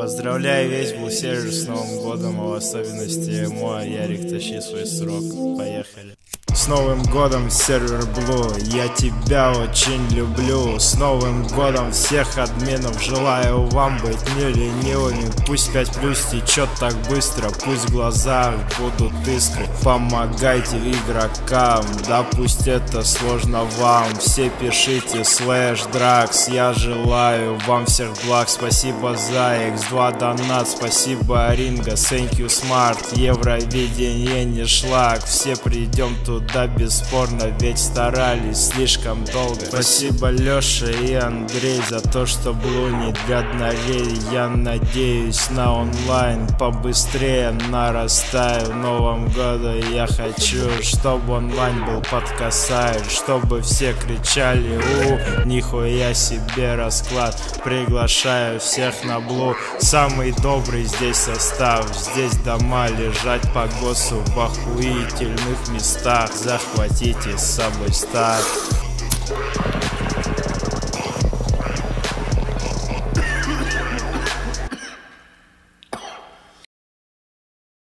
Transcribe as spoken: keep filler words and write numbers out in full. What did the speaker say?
Поздравляю весь Блусерж с Новым годом, а в особенности Моа, Ярик, тащи свой срок. Поехали. С Новым годом, сервер Блу, я тебя очень люблю. С Новым годом всех админов желаю вам быть не ленивыми. Пусть пять плюс течет так быстро, пусть в глазах будут искры. Помогайте игрокам, да пусть это сложно вам. Все пишите Слэш Дракс, я желаю вам всех благ. Спасибо за икс два донат, спасибо Оринго, thank you smart. Евровидение не шлак, все придем туда. Да, бесспорно, ведь старались слишком долго. Спасибо Лёше и Андрей за то, что блуни для днарей. Я надеюсь на онлайн побыстрее нарастаю. В Новом году я хочу, чтобы онлайн был под косарь, чтобы все кричали у, нихуя себе расклад. Приглашаю всех на блу, самый добрый здесь состав. Здесь дома лежать по госу в охуительных местах. Захватите с собой старт.